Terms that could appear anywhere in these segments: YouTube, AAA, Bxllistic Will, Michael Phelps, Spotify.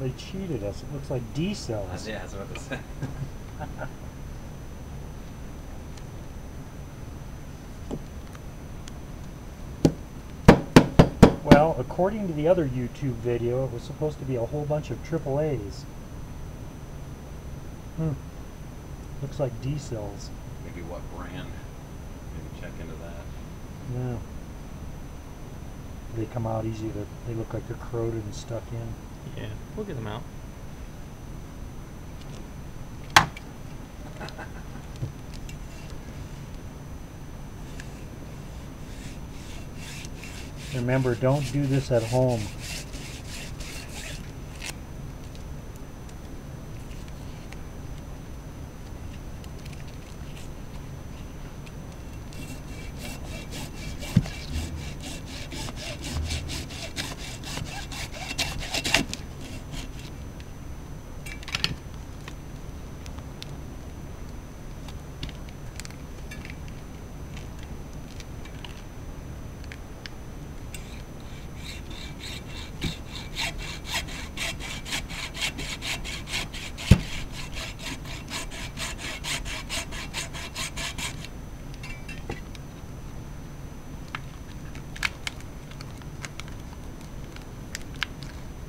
they cheated us. It looks like D cells. Yeah, that's what it said. Well, according to the other YouTube video, it was supposed to be a whole bunch of AAAs. Hmm. Looks like D cells. Maybe what brand? Maybe check into that. Yeah. They come out easy. They look like they're corroded and stuck in. Yeah, we'll get them out. Remember, don't do this at home.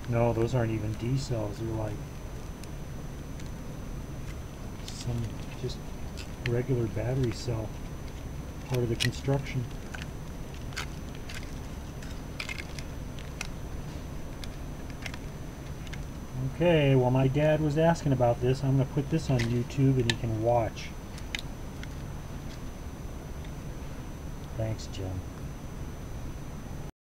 No, those aren't even D cells. They're like some just regular battery cell, part of the construction. Okay, well, my dad was asking about this. I'm going to put this on YouTube and he can watch. Thanks, Jim.